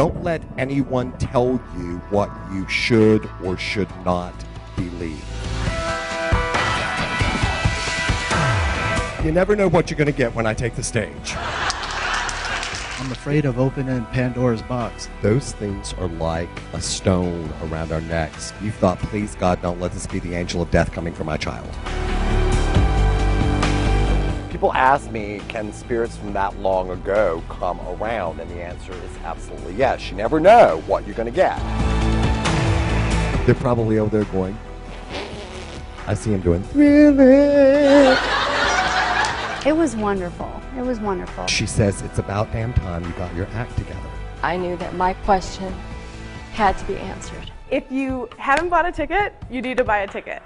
Don't let anyone tell you what you should or should not believe. You never know what you're going to get when I take the stage. I'm afraid of opening Pandora's box. Those things are like a stone around our necks. You thought, please, God, don't let this be the angel of death coming for my child. People ask me, can spirits from that long ago come around? And the answer is absolutely yes. You never know what you're going to get. They're probably over there going, I see him doing Thriller. It was wonderful. It was wonderful. She says, it's about damn time you got your act together. I knew that my question had to be answered. If you haven't bought a ticket, you need to buy a ticket.